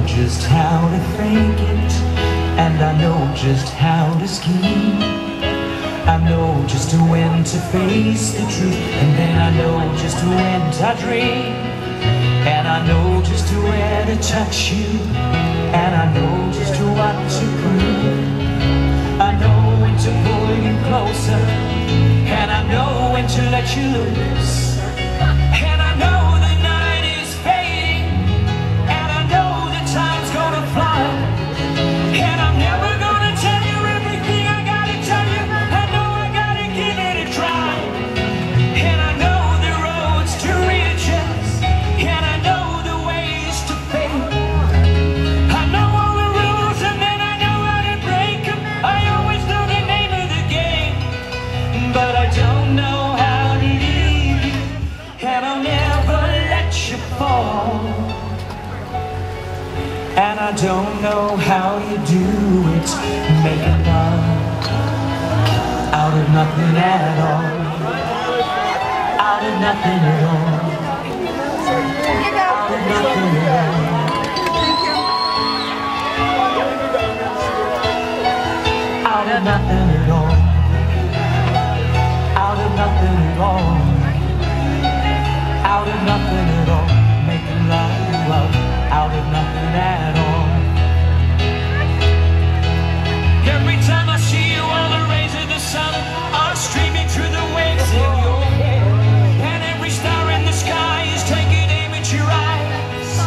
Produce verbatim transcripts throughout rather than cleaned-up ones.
know just how to fake it, and I know just how to scheme. I know just when to face the truth, and then I know just when to dream. And I know just where to touch you, and I know just what to prove. I know when to pull you closer, and I know when to let you loose. And I know the night is fading, and I know the time's gonna fly, and I'm never gonna tell you everything I gotta tell you. I know I gotta give it a try, and I know the roads to riches, and I know the ways to fame. I know all the rules, and then I know how to break them. I always know the name of the game, but I don't know. And I don't know how you do it, making love out of nothing at all, out of nothing at all, out of nothing at all. Out of nothing at all, out of nothing at all, out of nothing at all, making love, love out of nothing at all. Every time I see you, all the rays of the sun are streaming through the waves in your hair, and every star in the sky is taking aim at your eyes,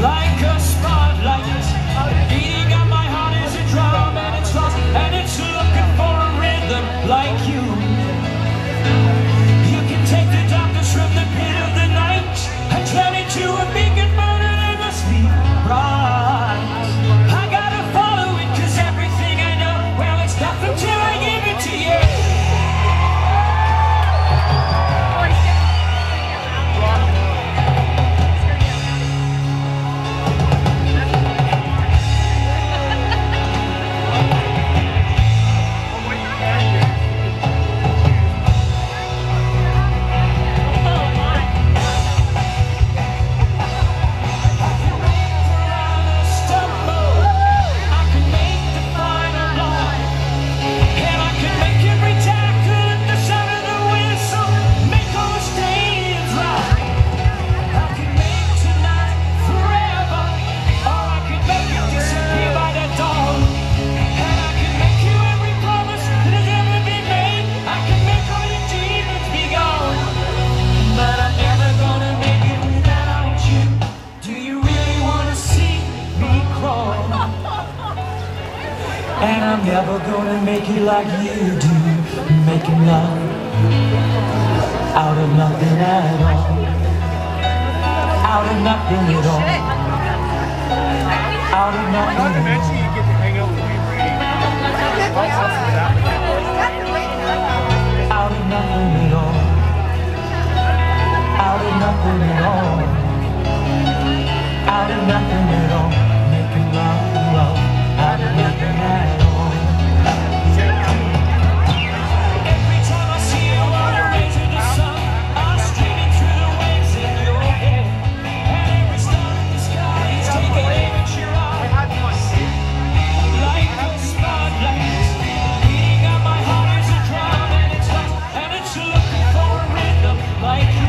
like a spotlight, beating up my heart as a drum, and it's lost, and it's looking for a rhythm like you. You can take the darkness from the pit of the night and turn it to a beacon. And I'm never gonna make it like you do, making love out of nothing at all, out of nothing at all, out of nothing at all. Eventually you get to hang out with me, Brady. Out of nothing at all, out of nothing at all, out of nothing at all, making love, love. Out of nothing at all. Every time I see you, all the rays of the sun are streaming through the waves in your hair, and every star in the sky is taking aim at your eyes, like a spotlight, beating up my heart as a drum, and it's lost, and it's looking for a rhythm like you.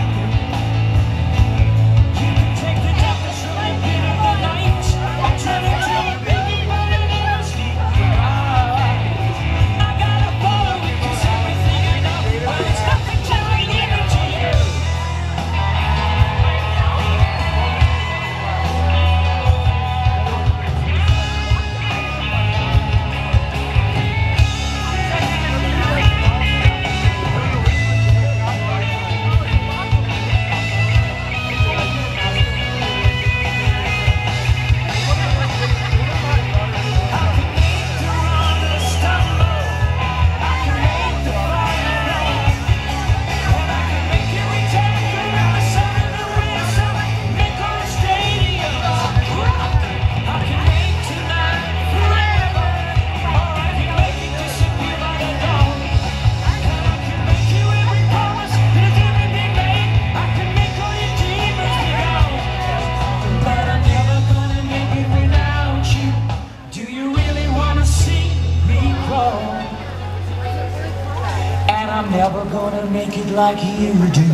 gonna make it like you do,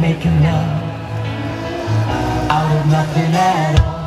make a love out of nothing at all.